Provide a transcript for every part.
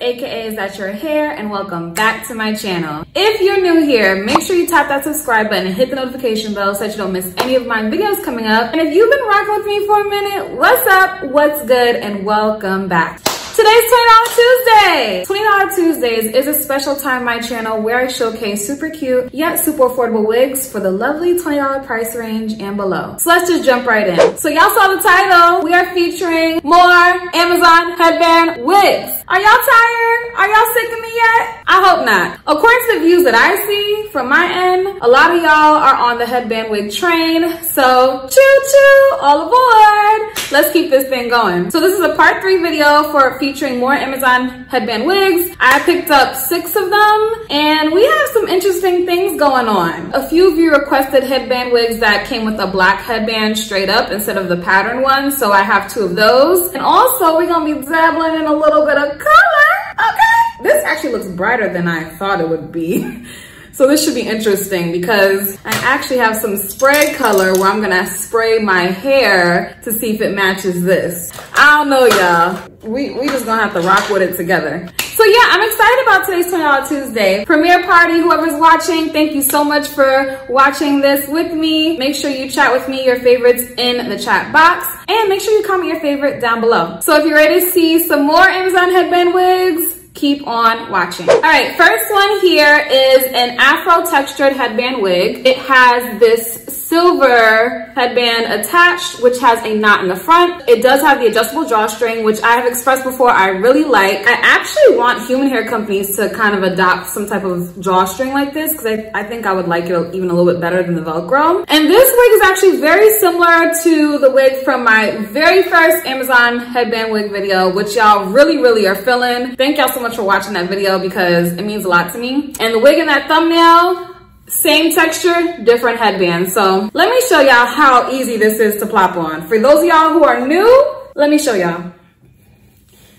aka Is That Your Hair, and welcome back to my channel. If you're new here, make sure you tap that subscribe button and hit the notification bell so that you don't miss any of my videos coming up. And if you've been rocking with me for a minute, what's up, what's good, and welcome back. Today's $20 Tuesday! $20 Tuesdays is a special time on my channel where I showcase super cute yet super affordable wigs for the lovely $20 price range and below. So let's just jump right in. So y'all saw the title. We are featuring more Amazon headband wigs. Are y'all tired? Are y'all sick of me yet? I hope not. According to the views that I see from my end, a lot of y'all are on the headband wig train. So choo-choo, all aboard. Let's keep this thing going. So this is a part 3 video for featuring more Amazon headband wigs. I picked up 6 of them and we have some interesting things going on. A few of you requested headband wigs that came with a black headband straight up instead of the pattern one, so I have 2 of those. And also we're gonna be dabbling in a little bit of color, okay? This actually looks brighter than I thought it would be. So this should be interesting because I actually have some spray color where I'm gonna spray my hair to see if it matches this. I don't know, y'all. We just gonna have to rock with it together. So yeah, I'm excited about today's $20 Tuesday. Premiere party, whoever's watching, thank you so much for watching this with me. Make sure you chat with me your favorites in the chat box. And make sure you comment your favorite down below. So if you're ready to see some more Amazon headband wigs, keep on watching. All right, first one here is an Afro textured headband wig. It has this silver headband attached, which has a knot in the front. It does have the adjustable drawstring, which I have expressed before I really like. I actually want human hair companies to kind of adopt some type of drawstring like this because I think I would like it even a little bit better than the Velcro. And this wig is actually very similar to the wig from my very first Amazon headband wig video, which y'all really are feeling. Thank y'all so much for watching that video because it means a lot to me. And the wig in that thumbnail, same texture, different headband. So let me show y'all how easy this is to plop on. For those of y'all who are new, let me show y'all.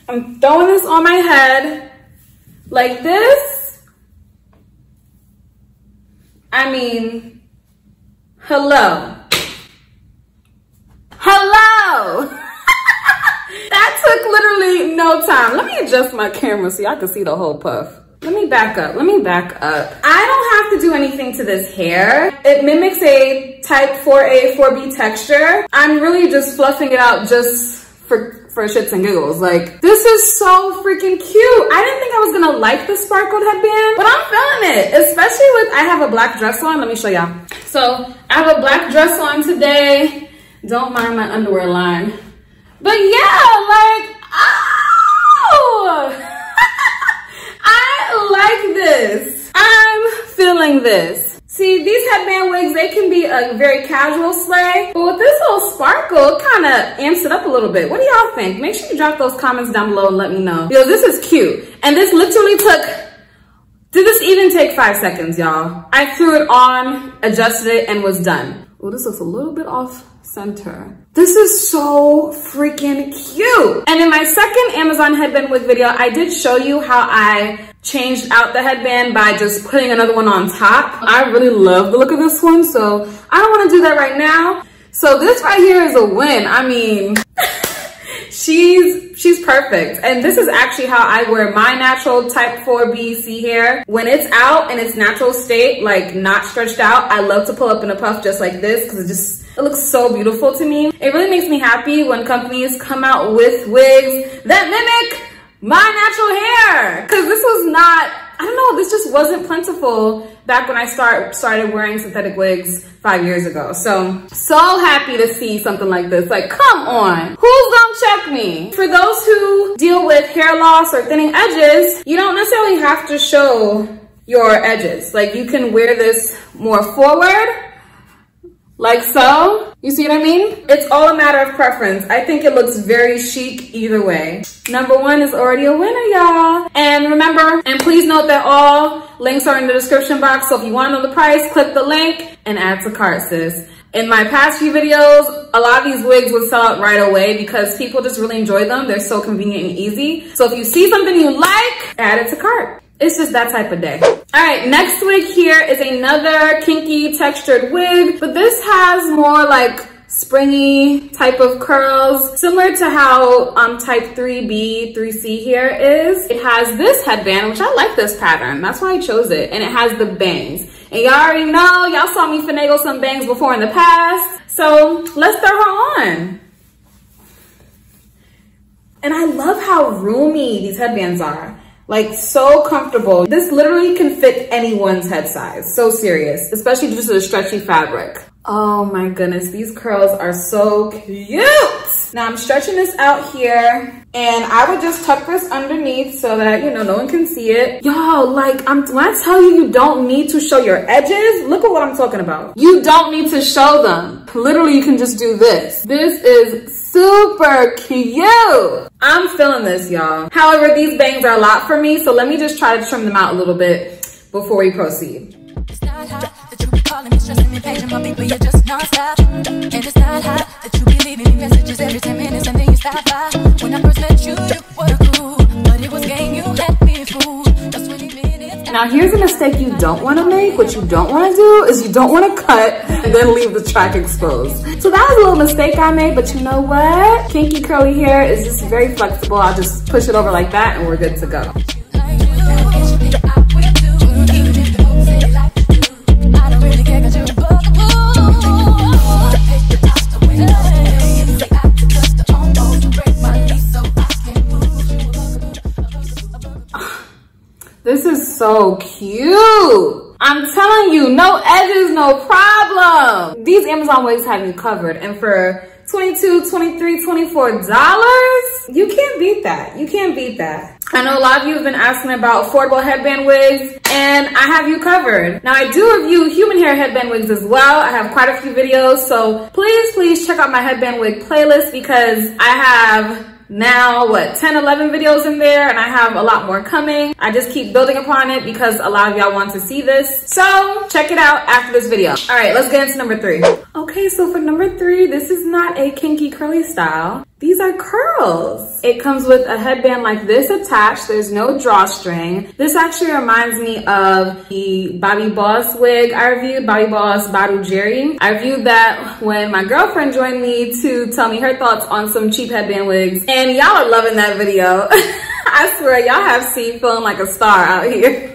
I'm throwing this on my head like this. I mean, hello. Hello. That took literally no time. Let me adjust my camera so y'all can see the whole puff. Let me back up, I don't have to do anything to this hair. It mimics a type 4A, 4B texture. I'm really just fluffing it out just for shits and giggles. Like, this is so freaking cute. I didn't think I was gonna like the sparkled headband, but I'm feeling it, especially with, I have a black dress on. Let me show y'all. So I have a black dress on today. Don't mind my underwear line. But yeah, like, oh! I like this. I'm feeling this. See, these headband wigs, they can be a very casual slay, but with this whole sparkle, it kind of amps it up a little bit. What do y'all think? Make sure you drop those comments down below and let me know. Yo, this is cute. And this literally took, did this even take 5 seconds, y'all? I threw it on, adjusted it, and was done. Oh, this looks a little bit off center. This is so freaking cute. And in my second Amazon headband wig video, I did show you how I changed out the headband by just putting another one on top. I really love the look of this one, so I don't want to do that right now. So this right here is a win. I mean, she's perfect. And this is actually how I wear my natural type 4BC hair. When it's out in its natural state, like not stretched out, I love to pull up in a puff just like this because it looks so beautiful to me. It really makes me happy when companies come out with wigs that mimic my natural hair, because this was not, I don't know, this just wasn't plentiful back when I started wearing synthetic wigs 5 years ago. So happy to see something like this. Like, come on, who's gonna check me? For those who deal with hair loss or thinning edges, you don't necessarily have to show your edges. Like, you can wear this more forward Like so? You see what I mean? It's all a matter of preference. I think it looks very chic either way. Number one is already a winner, y'all. And remember, and please note that all links are in the description box. So if you want to know the price, click the link and add to cart, sis. In my past few videos, a lot of these wigs would sell out right away because people just really enjoy them. They're so convenient and easy. So if you see something you like, add it to cart. It's just that type of day. All right, next wig here is another kinky textured wig, but this has more like springy type of curls, similar to how type 3B, 3C here is. It has this headband, which I like this pattern. That's why I chose it. And it has the bangs. And y'all already know, y'all saw me finagle some bangs before in the past. So let's throw her on. And I love how roomy these headbands are. Like so comfortable. This literally can fit anyone's head size. So serious, especially due to the stretchy fabric. Oh my goodness, these curls are so cute. Now I'm stretching this out here and I would just tuck this underneath so that, you know, no one can see it. Y'all, like when I tell you, you don't need to show your edges, look at what I'm talking about. You don't need to show them. Literally, you can just do this. This is super cute. I'm feeling this, y'all. However, these bangs are a lot for me, so let me just try to trim them out a little bit before we proceed. It's not hot that you be calling me, stressing me, paging my people, you're just nonstop. And it's not hot that you be leaving me messages every 10 minutes and then you stop by. When I first met you, you were cool, but it was game, you had me fooled. That's 20 minutes. Now here's a mistake you don't want to make. What you don't want to do is you don't want to cut and then leave the track exposed. So that was a little mistake I made, but you know what? Kinky curly hair is just very flexible. I'll just push it over like that and we're good to go. This is so cute. I'm telling you, no edges, no problem. These Amazon wigs have you covered. And for $22, $23, $24, you can't beat that. You can't beat that. I know a lot of you have been asking about affordable headband wigs, and I have you covered. Now, I do review human hair headband wigs as well. I have quite a few videos, so please, please check out my headband wig playlist because I have now what 10-11 videos in there, and I have a lot more coming. I just keep building upon it because a lot of y'all want to see this, so check it out after this video. All right, let's get into number three. Okay, so for number three, this is not a kinky curly style. These are curls. It comes with a headband like this attached. There's no drawstring. This actually reminds me of the Bobby Boss wig I reviewed, Bobby Boss Baru Jerry. I reviewed that when my girlfriend joined me to tell me her thoughts on some cheap headband wigs. And y'all are loving that video. I swear, y'all have seen feeling like a star out here.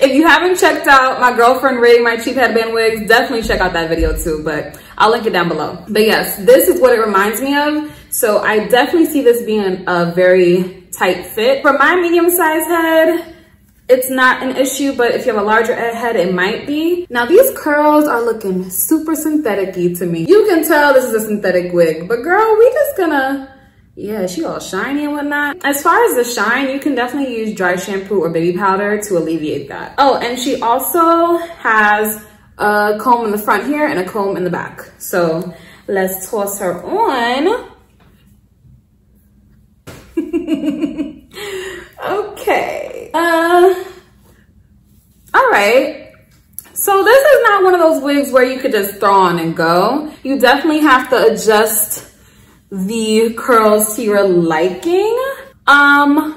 If you haven't checked out my girlfriend rating my cheap headband wigs, definitely check out that video too, but I'll link it down below. But yes, this is what it reminds me of. So I definitely see this being a very tight fit. For my medium-sized head, it's not an issue, but if you have a larger head, it might be. Now these curls are looking super synthetic-y to me. You can tell this is a synthetic wig, but girl, we just gonna... yeah, she all shiny and whatnot. As far as the shine, you can definitely use dry shampoo or baby powder to alleviate that. Oh, and she also has a comb in the front here and a comb in the back. So let's toss her on. Okay. All right. So this is not one of those wigs where you could just throw on and go. You definitely have to adjust the curls to your liking. The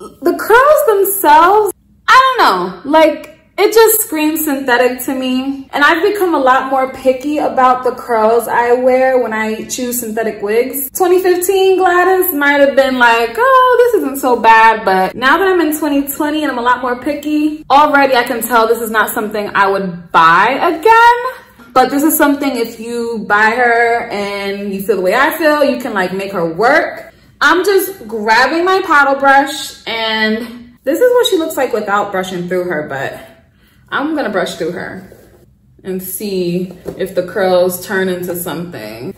curls themselves, I don't know, like it just screams synthetic to me. And I've become a lot more picky about the curls I wear when I choose synthetic wigs. 2015 Gladys might have been like, oh, this isn't so bad. But now that I'm in 2020 and I'm a lot more picky, already I can tell this is not something I would buy again. But this is something if you buy her and you feel the way I feel, you can like make her work. I'm just grabbing my paddle brush and this is what she looks like without brushing through her, but I'm gonna brush through her and see if the curls turn into something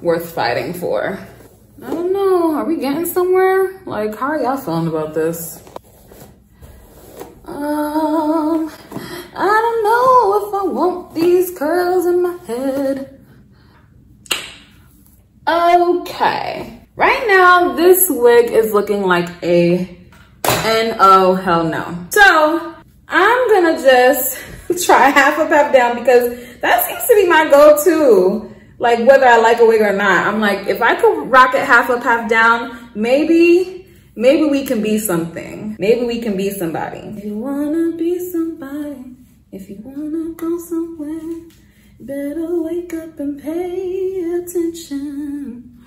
worth fighting for. I don't know, are we getting somewhere? Like, how are y'all feeling about this? I don't know if I don't want these curls in my head. Okay. Right now, this wig is looking like and oh, hell no. So I'm gonna just try half up, half down, because that seems to be my go-to. Like, whether I like a wig or not, I'm like, if I could rock it half up, half down, maybe we can be something. Maybe we can be somebody. If you wanna be somebody, if you wanna go somewhere, better wake up and pay attention.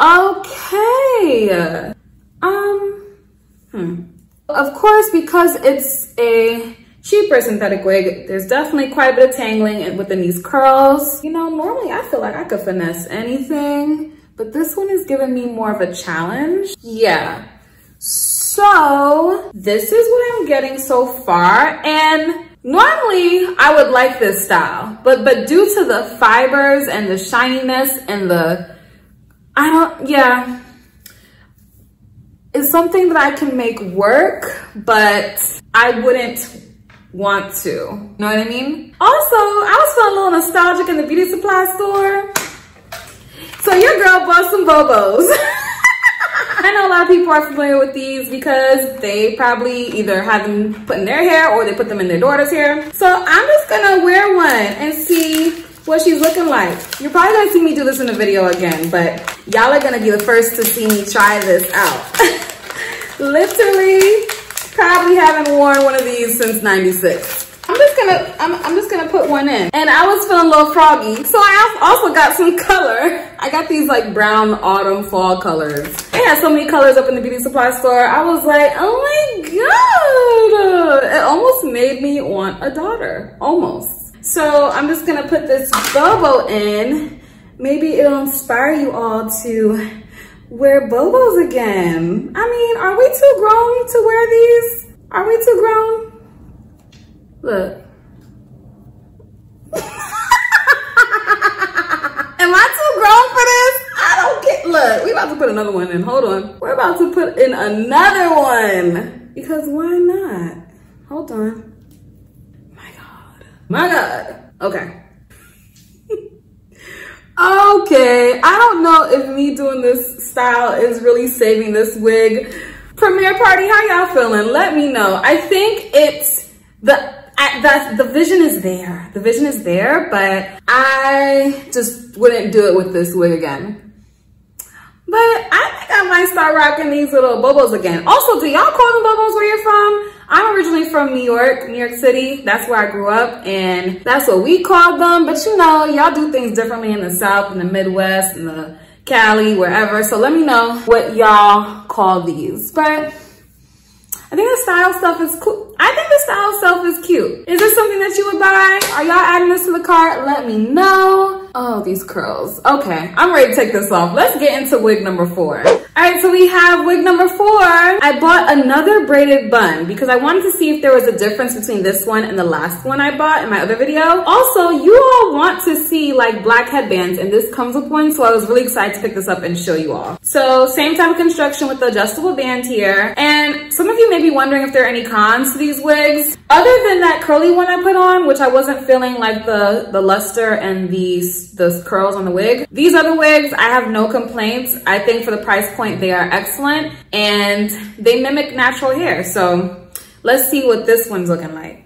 Okay. Of course, because it's a cheaper synthetic wig, there's definitely quite a bit of tangling within these curls. You know, normally I feel like I could finesse anything, but this one is giving me more of a challenge. Yeah. So this is what I'm getting so far. And normally I would like this style, but due to the fibers and the shininess and the, yeah. It's something that I can make work, but I wouldn't want to. You know what I mean? Also, I was feeling a little nostalgic in the beauty supply store. So your girl bought some Bobos. I know a lot of people are familiar with these because they probably either had them put in their hair or they put them in their daughter's hair. So I'm just gonna wear one and see what she's looking like. You're probably gonna see me do this in the video again, but y'all are gonna be the first to see me try this out. Literally, probably haven't worn one of these since '96. I'm just gonna put one in. And I was feeling a little froggy, so I also got some color. I got these like brown autumn fall colors. They had so many colors up in the beauty supply store. I was like, oh my God. It almost made me want a daughter, almost. So I'm just gonna put this Bobo in. Maybe it'll inspire you all to wear Bobos again. I mean, are we too grown to wear these? Are we too grown? Look. Am I too grown for this? I don't get, look, we about to put another one in, hold on. We're about to put in another one because why not? Hold on. My God. Okay. Okay. I don't know if me doing this style is really saving this wig. Premiere party, how y'all feeling? Let me know. I think it's the vision is there. The vision is there, but I just wouldn't do it with this wig again. But I think I might start rocking these little Bobos again. Also, do y'all call them Bobos where you're from? I'm originally from New York City. That's where I grew up, and that's what we called them. But you know, y'all do things differently in the South, in the Midwest, in the Cali, wherever. So let me know what y'all call these. But I think the style stuff is cool. I think the style stuff is cute. Is this something that you would buy? Are y'all adding this to the cart? Let me know. Oh, these curls. Okay, I'm ready to take this off. Let's get into wig number 4. All right, so we have wig number 4. I bought another braided bun because I wanted to see if there was a difference between this one and the last one I bought in my other video. Also, you all want to see like black headbands, and this comes with one, so I was really excited to pick this up and show you all. So same type of construction with the adjustable band here. And some of you may be wondering if there are any cons to these wigs. Other than that curly one I put on, which I wasn't feeling like the luster and the curls on the wig. These other wigs, I have no complaints. I think for the price point, they are excellent and they mimic natural hair. So let's see what this one's looking like.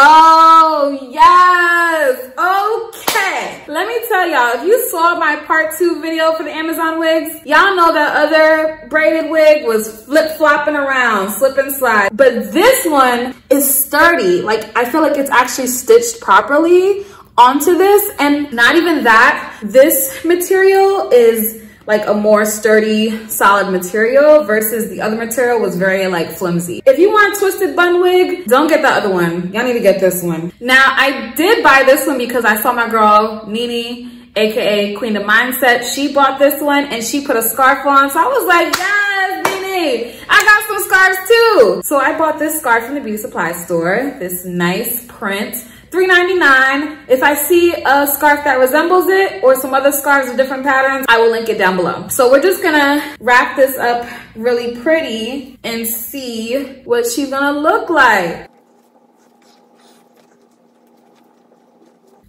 Oh, yes. Okay. Let me tell y'all, if you saw my part 2 video for the Amazon wigs, y'all know that other braided wig was flip-flopping around, slip and slide. But this one is sturdy. Like, I feel like it's actually stitched properly onto this. And not even that, this material is like a more sturdy, solid material versus the other material was very like flimsy. If you want a twisted bun wig, don't get the other one. Y'all need to get this one. Now, I did buy this one because I saw my girl, Nene, AKA Queen of Mindset. She bought this one and she put a scarf on. So I was like, yes, Nene, I got some scarves too. So I bought this scarf from the beauty supply store, this nice print. $3.99. If I see a scarf that resembles it or some other scarves with different patterns, I will link it down below. So we're just gonna wrap this up really pretty and see what she's gonna look like.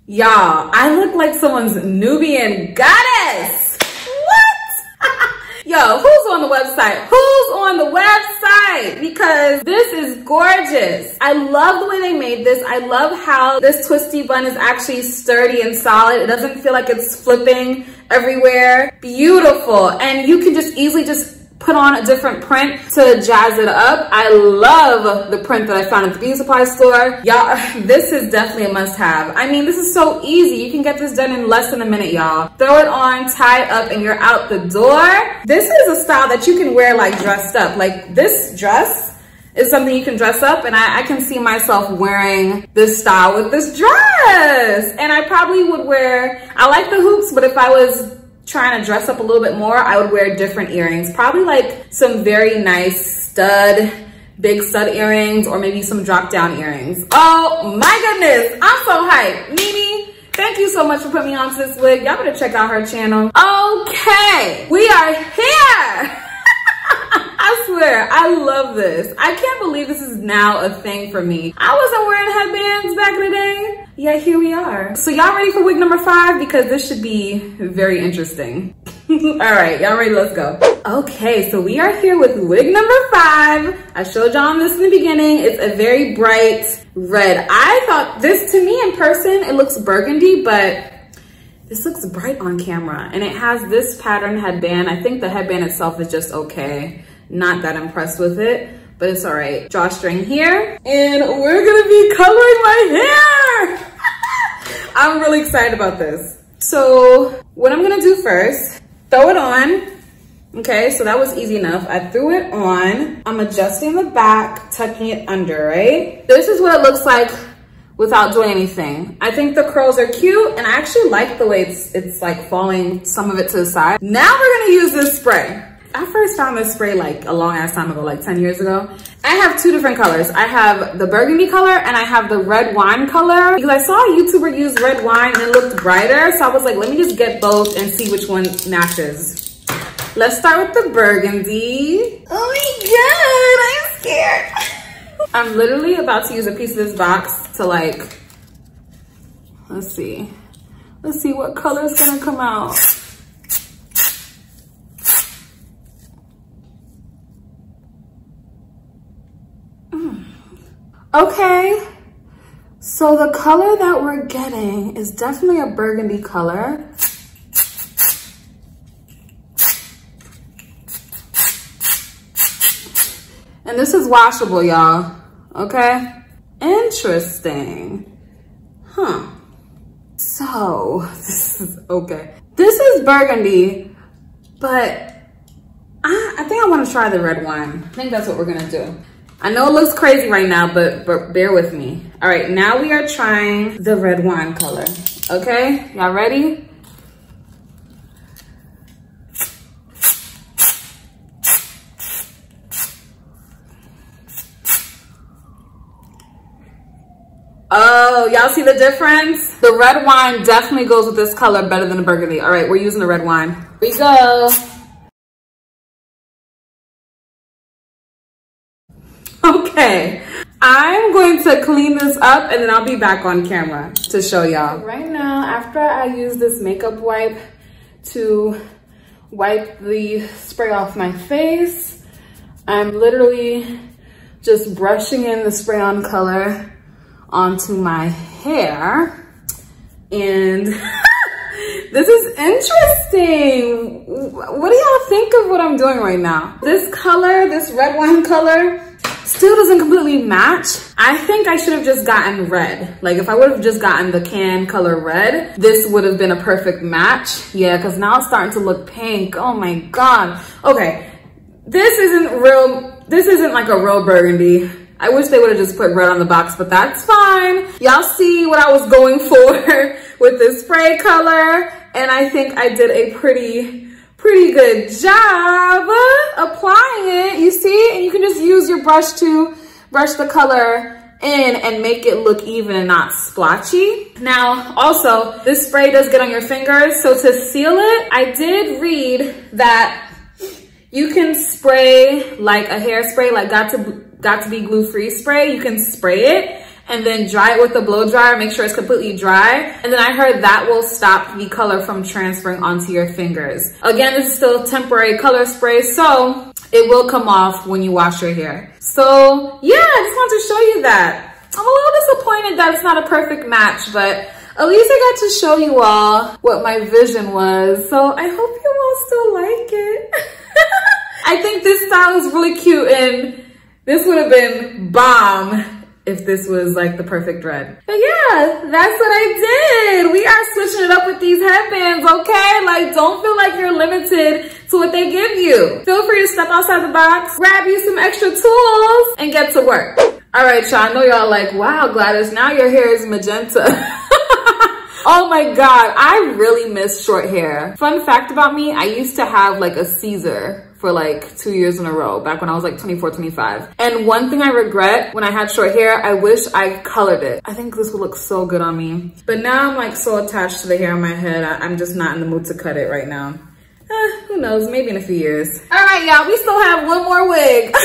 Y'all, I look like someone's Nubian goddess. What? Yo, who's on the website? Who's on the website? Because this is gorgeous. I love the way they made this. I love how this twisty bun is actually sturdy and solid. It doesn't feel like it's flipping everywhere. Beautiful. And you can just easily just put on a different print to jazz it up. I love the print that I found at the beauty supply store. Y'all, this is definitely a must have. I mean, this is so easy. You can get this done in less than a minute, y'all. Throw it on, tie it up, and you're out the door. This is a style that you can wear like dressed up. Like this dress is something you can dress up, and I can see myself wearing this style with this dress. And I probably would wear, I like the hoops, but if I was trying to dress up a little bit more, I would wear different earrings, probably like some very nice stud, big stud earrings, or maybe some drop down earrings. Oh my goodness, I'm so hyped. Nene, thank you so much for putting me onto this wig. Y'all better check out her channel. Okay, we are here. I swear, I love this. I can't believe this is now a thing for me. I wasn't wearing headbands back in the day. Yeah, here we are. So y'all ready for wig number 5? Because this should be very interesting. All right, y'all ready? Let's go. Okay, so we are here with wig number 5. I showed y'all this in the beginning. It's a very bright red. I thought this, to me in person, it looks burgundy, but this looks bright on camera. And it has this pattern headband. I think the headband itself is just okay. Not that impressed with it, but it's all right. Drawstring here, and we're gonna be coloring my hair. I'm really excited about this. So what I'm gonna do first, throw it on. Okay, so that was easy enough. I threw it on. I'm adjusting the back, tucking it under, right? This is what it looks like without doing anything. I think the curls are cute, and I actually like the way it's like falling, some of it to the side. Now we're gonna use this spray. I first found this spray like a long ass time ago, like 10 years ago. I have 2 different colors. I have the burgundy color and I have the red wine color, because I saw a YouTuber use red wine and it looked brighter. So I was like, let me just get both and see which one matches. Let's start with the burgundy. Oh my God, I'm scared. I'm literally about to use a piece of this box to like, let's see. Let's see what color is gonna come out. Okay, so the color that we're getting is definitely a burgundy color. And this is washable, y'all, okay? Interesting, huh? So, this is, okay. This is burgundy, but I think I wanna try the red wine. I think that's what we're gonna do. I know it looks crazy right now, but bear with me. All right, now we are trying the red wine color. Okay, y'all ready? Oh, y'all see the difference? The red wine definitely goes with this color better than the burgundy. All right, we're using the red wine. Here we go. Okay, I'm going to clean this up and then I'll be back on camera to show y'all. Right now, after I use this makeup wipe to wipe the spray off my face, I'm literally just brushing in the spray on color onto my hair. And this is interesting. What do y'all think of what I'm doing right now? This color, this red wine color, still doesn't completely match. I think I should have just gotten red. Like if I would have just gotten the can color red, this would have been a perfect match. Yeah, because now it's starting to look pink. Oh my God. Okay, this isn't like a real burgundy. I wish they would have just put red on the box, but that's fine. Y'all see what I was going for with this spray color, and I think I did a pretty good job applying it, you see? And you can just use your brush to brush the color in and make it look even and not splotchy. Now, also, this spray does get on your fingers, so to seal it, I did read that you can spray like a hairspray, like got to be glue-free spray. You can spray it and then dry it with a blow dryer, make sure it's completely dry. And then I heard that will stop the color from transferring onto your fingers. Again, this is still temporary color spray, so it will come off when you wash your hair. So yeah, I just wanted to show you that. I'm a little disappointed that it's not a perfect match, but at least I got to show you all what my vision was. So I hope you all still like it. I think this style is really cute and this would have been bomb if this was like the perfect red. But yeah, that's what I did. We are switching it up with these headbands, okay? Like, don't feel like you're limited to what they give you. Feel free to step outside the box, grab you some extra tools, and get to work. All right, y'all, I know y'all like, wow, Gladys, now your hair is magenta. Oh my God, I really miss short hair. Fun fact about me, I used to have like a Caesar for like 2 years in a row, back when I was like 24, 25. And one thing I regret when I had short hair, I wish I colored it. I think this would look so good on me. But now I'm like so attached to the hair on my head, I'm just not in the mood to cut it right now. Who knows, maybe in a few years. All right, y'all, we still have one more wig.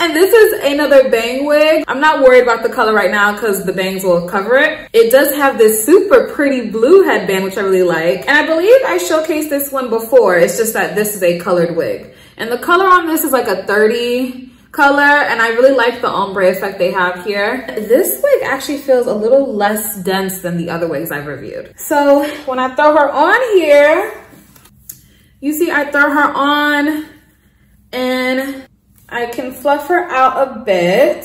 And this is another bang wig. I'm not worried about the color right now because the bangs will cover it. It does have this super pretty blue headband, which I really like. And I believe I showcased this one before. It's just that this is a colored wig. And the color on this is like a 30 color. And I really like the ombre effect they have here. This wig actually feels a little less dense than the other wigs I've reviewed. So when I throw her on here, you see I throw her on and I can fluff her out a bit.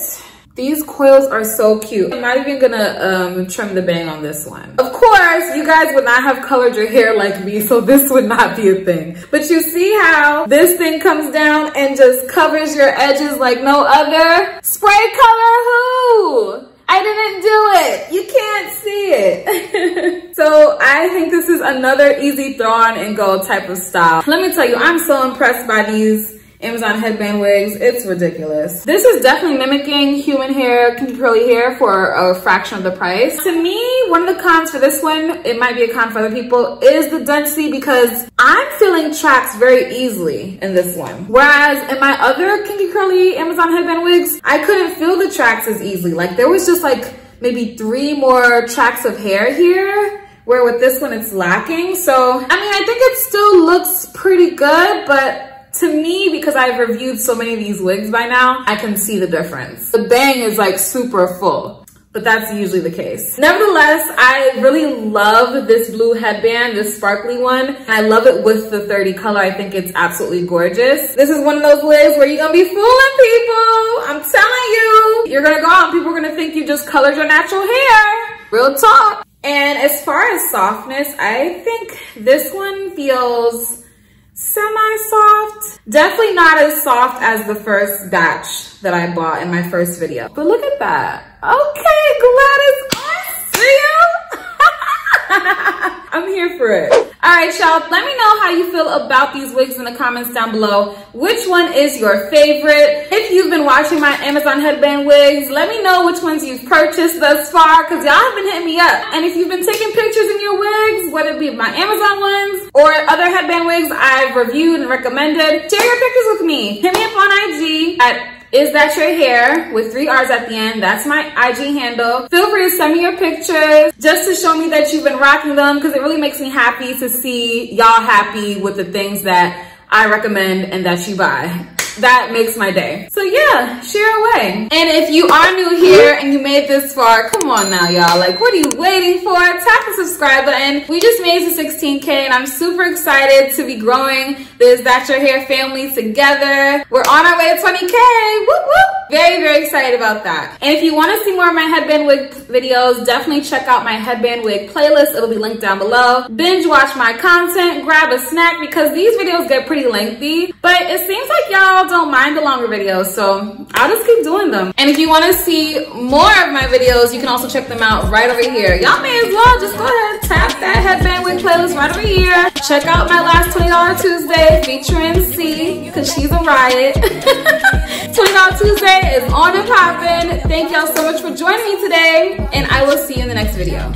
These coils are so cute. I'm not even gonna trim the bang on this one. Of course, you guys would not have colored your hair like me, so this would not be a thing. But you see how this thing comes down and just covers your edges like no other? Spray color who? I didn't do it. You can't see it. So I think this is another easy throw on and go type of style. Let me tell you, I'm so impressed by these Amazon headband wigs. It's ridiculous. This is definitely mimicking human hair, curly hair for a fraction of the price. To me, one of the cons for this one, it might be a con for other people, is the density because I'm feeling tracks very easily in this one. Whereas in my other kinky curly Amazon headband wigs, I couldn't feel the tracks as easily. Like there was just like maybe 3 more tracks of hair here, where with this one it's lacking. So, I mean, I think it still looks pretty good, but to me, because I've reviewed so many of these wigs by now, I can see the difference. The bang is like super full, but that's usually the case. Nevertheless, I really love this blue headband, this sparkly one. I love it with the 30 color. I think it's absolutely gorgeous. This is one of those wigs where you're gonna be fooling people. I'm telling you, you're gonna go out and people are gonna think you just colored your natural hair. Real talk. And as far as softness, I think this one feels semi-soft. Definitely not as soft as the first batch that I bought in my first video. But look at that. Okay, Gladys, I see you. I'm here for it. All right, y'all, let me know how you feel about these wigs in the comments down below. Which one is your favorite? If you've been watching my Amazon headband wigs, let me know which ones you've purchased thus far, because y'all have been hitting me up. And if you've been taking pictures in your wigs, whether it be my Amazon ones or other headband wigs I've reviewed and recommended, share your pictures with me. Hit me up on IG at isthatyourhairrr with 3 R's at the end. That's my IG handle. Feel free to send me your pictures just to show me that you've been rocking them, because it really makes me happy to see y'all happy with the things that I recommend and that you buy. That makes my day. So yeah, share away. And if you are new here and you made this far, come on now, y'all. Like, what are you waiting for? Tap the subscribe button. We just made it to 16K and I'm super excited to be growing this That's Your Hair family together. We're on our way to 20K. Whoop, whoop. Very, very excited about that. And if you want to see more of my headband wig videos, definitely check out my headband wig playlist. It'll be linked down below. Binge watch my content, grab a snack, because these videos get pretty lengthy, but it seems like y'all don't mind the longer videos, so I'll just keep doing them. And if you want to see more of my videos, you can also check them out right over here. Y'all may as well just go ahead and tap that headband wig playlist right over here. Check out my last $20 Tuesday featuring C, because she's a riot. $20 Tuesday is on and popping. Thank y'all so much for joining me today, and I will see you in the next video.